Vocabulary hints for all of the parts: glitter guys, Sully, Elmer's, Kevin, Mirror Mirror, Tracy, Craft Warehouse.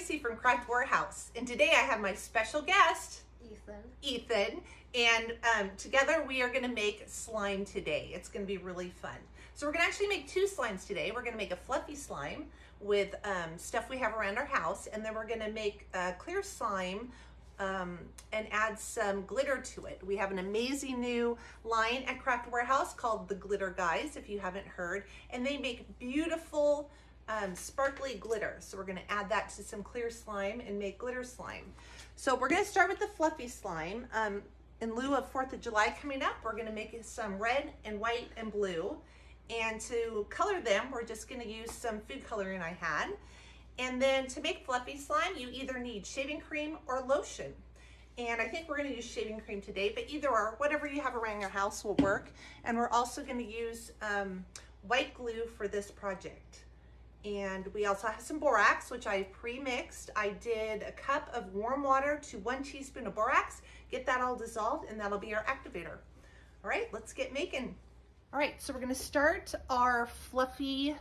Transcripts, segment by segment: Tracy from Craft Warehouse, and today I have my special guest, Ethan, and together we are going to make slime today. It's going to be really fun. So we're going to actually make two slimes today. We're going to make a fluffy slime with stuff we have around our house, and then we're going to make a clear slime and add some glitter to it. We have an amazing new line at Craft Warehouse called the Glitter Guys, if you haven't heard, and they make beautiful sparkly glitter. So we're gonna add that to some clear slime and make glitter slime. So we're gonna start with the fluffy slime. In lieu of 4th of July coming up, we're gonna make some red and white and blue. And to color them, we're just gonna use some food coloring I had. And then to make fluffy slime, you either need shaving cream or lotion. And I think we're gonna use shaving cream today, but either or, whatever you have around your house will work. And we're also gonna use white glue for this project. And we also have some borax, which I pre-mixed. I did a cup of warm water to 1 teaspoon of borax. Get that all dissolved, and that'll be our activator. All right, let's get making. All right, so we're gonna start our fluffy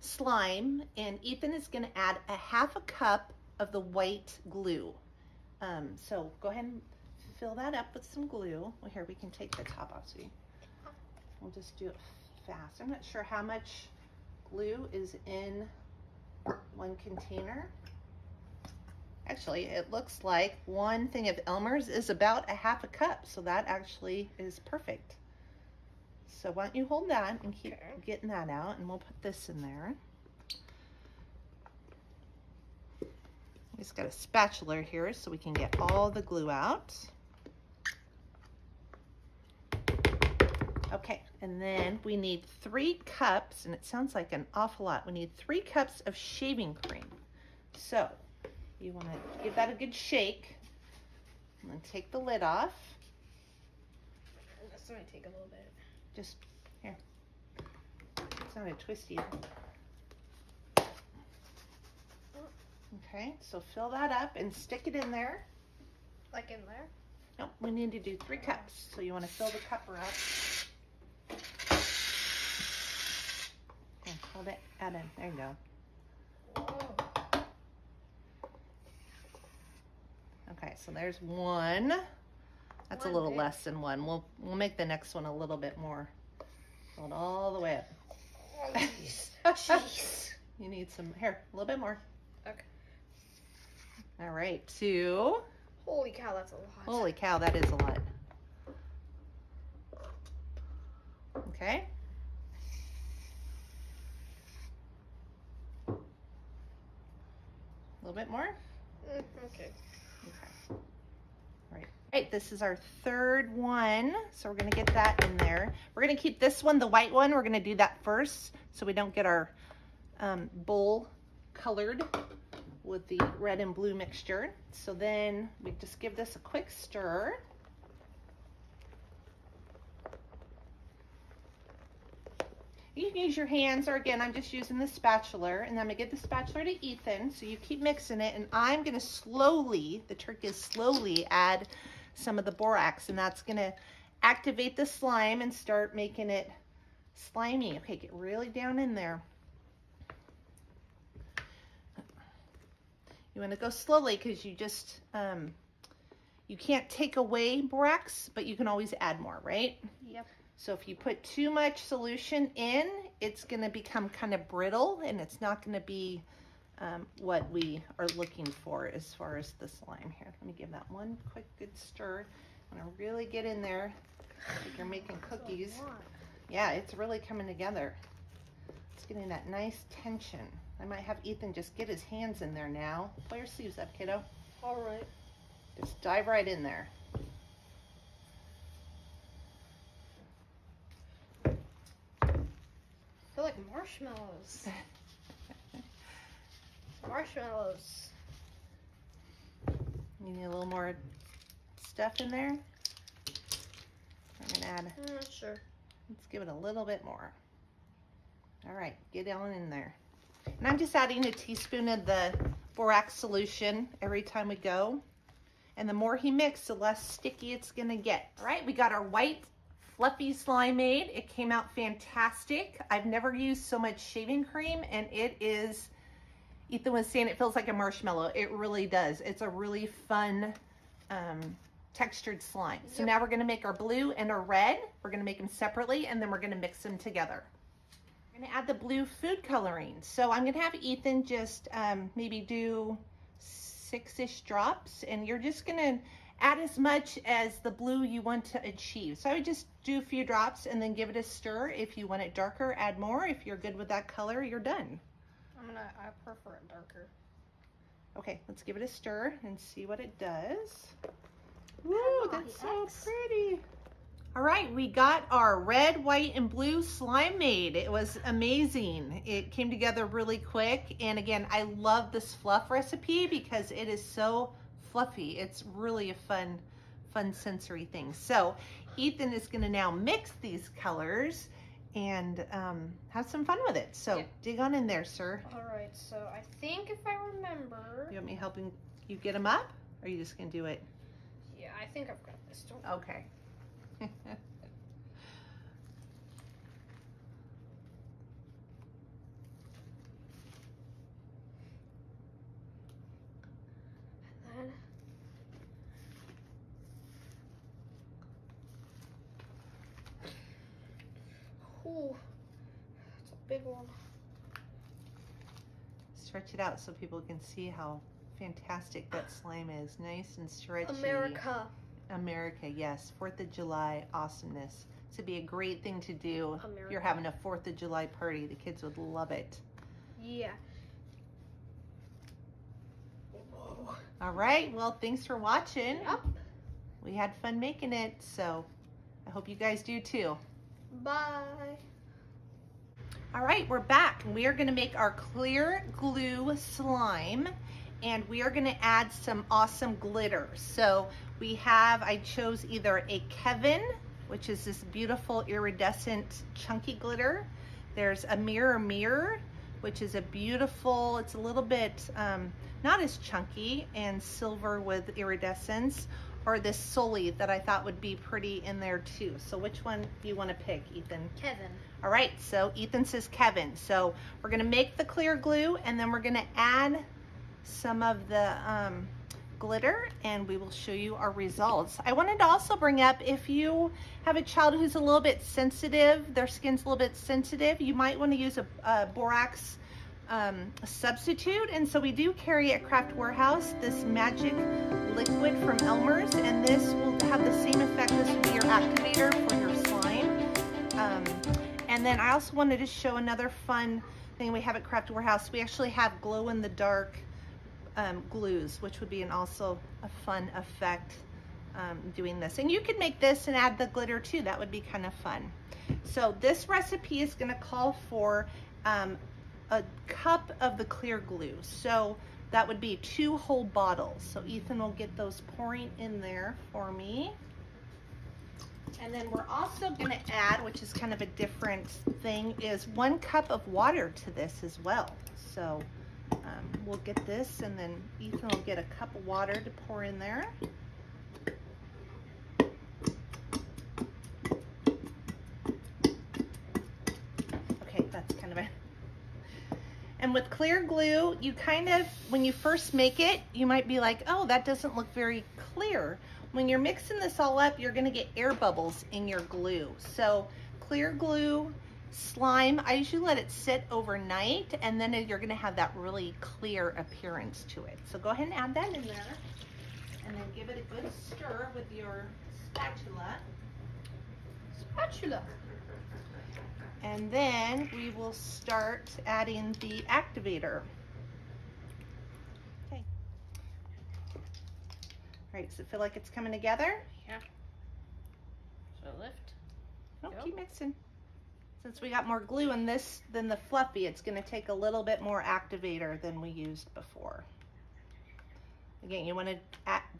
slime, and Ethan is gonna add a half a cup of the white glue. So go ahead and fill that up with some glue. Well, here, we can take the top off, so we'll just do it fast. I'm not sure how much glue is in one container. Actually, it looks like one thing of Elmer's is about a half a cup, so that actually is perfect. So why don't you hold that and keep getting that out, and we'll put this in there. We just got a spatula here so we can get all the glue out. Okay, and then we need 3 cups, and it sounds like an awful lot. We need 3 cups of shaving cream. So you want to give that a good shake. I'm going to take the lid off. That's going to take a little bit. Just here. It's not a twisty. Okay, so fill that up and stick it in there. Like in there? Nope, we need to do 3 cups. So you want to fill the cupper up. Hold it, add in. There you go. Whoa. Okay, so there's one. That's one a little big. Less than one. We'll make the next one a little bit more. Hold all the way up. Oh, geez. Jeez. You need some here, a little bit more. Okay. All right, 2. Holy cow, that's a lot. Holy cow, that is a lot. Okay. A little bit more? Okay. Okay. All right. All right, this is our 3rd one. So we're going to get that in there. We're going to keep this one, the white one. We're going to do that first so we don't get our bowl colored with the red and blue mixture. So then we just give this a quick stir. You can use your hands, or again, I'm just using the spatula, and I'm gonna give the spatula to Ethan, so you keep mixing it, and I'm gonna slowly, the trick is slowly add some of the borax, and that's gonna activate the slime and start making it slimy. Okay, get really down in there. You wanna go slowly, because you just, you can't take away borax, but you can always add more, right? Yep. So if you put too much solution in, it's going to become kind of brittle, and it's not going to be what we are looking for as far as the slime here. Let me give that one quick good stir. I'm going to really get in there like you're making cookies. Yeah, it's really coming together. It's getting that nice tension. I might have Ethan just get his hands in there now. Pull your sleeves up, kiddo. All right. Just dive right in there. I feel like marshmallows. Marshmallows. You need a little more stuff in there? I'm gonna add. Sure. Let's give it a little bit more. All right, get on in there. And I'm just adding a teaspoon of the borax solution every time we go. And the more he mixes, the less sticky it's gonna get. All right, we got our white fluffy slime made. It came out fantastic. I've never used so much shaving cream, and it is Ethan was saying, it feels like a marshmallow. It really does. It's a really fun textured slime. So now we're going to make our blue and our red. We're going to make them separately, and then we're going to mix them together. I'm going to add the blue food coloring. So I'm going to have Ethan just maybe do 6-ish drops, and you're just going to add as much as the blue you want to achieve. So I would just do a few drops and then give it a stir. If you want it darker, add more. If you're good with that color, you're done. I prefer it darker. Okay, let's give it a stir and see what it does. Woo, that's so pretty. All right, we got our red, white, and blue slime made. It was amazing. It came together really quick. And again, I love this fluff recipe because it is so fluffy. It's really a fun sensory thing. So Ethan is going to now mix these colors and have some fun with it. So dig on in there, sir. All right, so I think if I remember... You want me helping you get them up? Or are you just going to do it? Yeah, I think I've got this. Okay. Ooh, that's a big one. Stretch it out so people can see how fantastic that slime is. Nice and stretchy. America. America, yes. 4th of July awesomeness. This would be a great thing to do. America. You're having a 4th of July party. The kids would love it. Yeah. Whoa. All right. Well, thanks for watching. Yep. We had fun making it, so I hope you guys do too. Bye. All right, we're back. We are going to make our clear glue slime, and we are going to add some awesome glitter. So we have, I chose either a Kevin, which is this beautiful iridescent chunky glitter. There's a Mirror Mirror, which is a beautiful, it's a little bit not as chunky and silver with iridescence. Or this Sully that I thought would be pretty in there too. So which one do you want to pick, Ethan? Kevin. All right, so Ethan says Kevin. So we're going to make the clear glue, and then we're going to add some of the glitter, and we will show you our results. I wanted to also bring up, if you have a child who's a little bit sensitive, their skin's a little bit sensitive, you might want to use a borax substitute. And so we do carry at Craft Warehouse this magic liquid from Elmer's, and this will have the same effect. This will be your activator for your slime. And then I also wanted to show another fun thing we have at Craft Warehouse. We actually have glow-in-the-dark glues, which would be also a fun effect doing this. And you could make this and add the glitter too. That would be kind of fun. So this recipe is going to call for a cup of the clear glue, so that would be 2 whole bottles. So Ethan will get those pouring in there for me. And then we're also going to add, which is kind of a different thing, is 1 cup of water to this as well. So we'll get this, and then Ethan will get a cup of water to pour in there. Okay, that's kind of a... And with clear glue, you kind of, when you first make it, you might be like, oh, that doesn't look very clear. When you're mixing this all up, you're going to get air bubbles in your glue. So clear glue, slime, I usually let it sit overnight, and then you're going to have that really clear appearance to it. So go ahead and add that in there, and then give it a good stir with your spatula. Spatula. And then we will start adding the activator. Okay. All right, does it feel like it's coming together? Yeah. Should I lift? No, nope. Keep mixing. Since we got more glue in this than the fluffy, it's going to take a little bit more activator than we used before. Again, you want to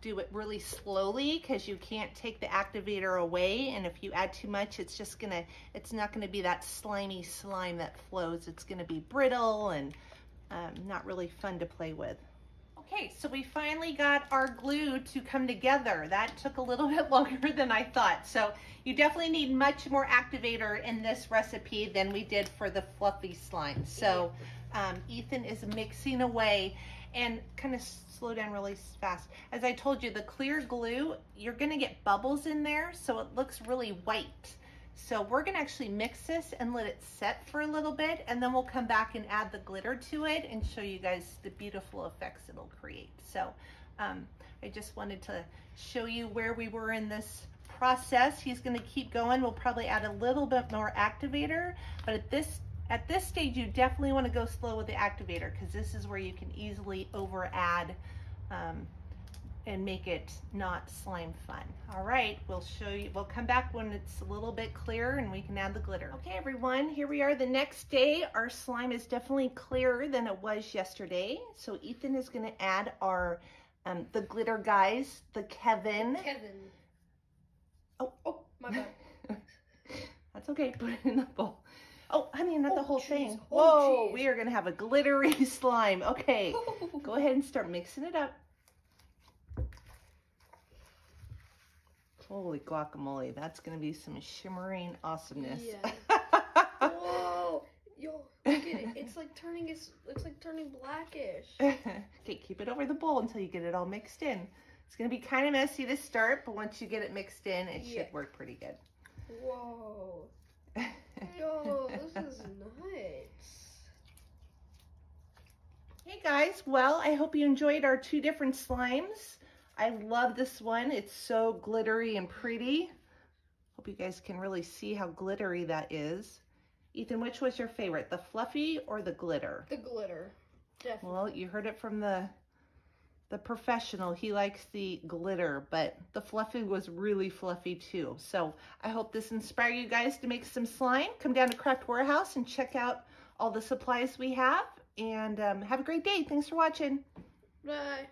do it really slowly because you can't take the activator away, and if you add too much, it's just gonna, it's not gonna be that slimy slime that flows. It's gonna be brittle and not really fun to play with. Okay, so we finally got our glue to come together. That took a little bit longer than I thought. So you definitely need much more activator in this recipe than we did for the fluffy slime. So Ethan is mixing away. And kind of slow down really fast. As I told you, the clear glue, you're going to get bubbles in there, so it looks really white. So we're going to actually mix this and let it set for a little bit, and then we'll come back and add the glitter to it and show you guys the beautiful effects it'll create. So I just wanted to show you where we were in this process. He's going to keep going. We'll probably add a little bit more activator, but at this stage, you definitely want to go slow with the activator, because this is where you can easily over add and make it not slime fun. All right, we'll show you. We'll come back when it's a little bit clearer and we can add the glitter. Okay, everyone, here we are the next day. Our slime is definitely clearer than it was yesterday. So Ethan is going to add our the glitter guys, the Kevin. Kevin. Oh, my bad. That's okay. Put it in the bowl. Oh, I mean, not the whole thing. Oh, whoa, we are going to have a glittery slime. Okay, go ahead and start mixing it up. Holy guacamole, that's going to be some shimmering awesomeness. Yeah. Whoa, yo, look at it. It's like turning blackish. Okay, keep it over the bowl until you get it all mixed in. It's going to be kind of messy to start, but once you get it mixed in, it should work pretty good. Whoa. Yo, this is nice. Hey guys, well, I hope you enjoyed our two different slimes. I love this one. It's so glittery and pretty. Hope you guys can really see how glittery that is. Ethan, which was your favorite, the fluffy or the glitter? The glitter, definitely. Well, you heard it from the professional. He likes the glitter, but the fluffy was really fluffy too. So I hope this inspired you guys to make some slime. Come down to Craft Warehouse and check out all the supplies we have, and have a great day. Thanks for watching. Bye.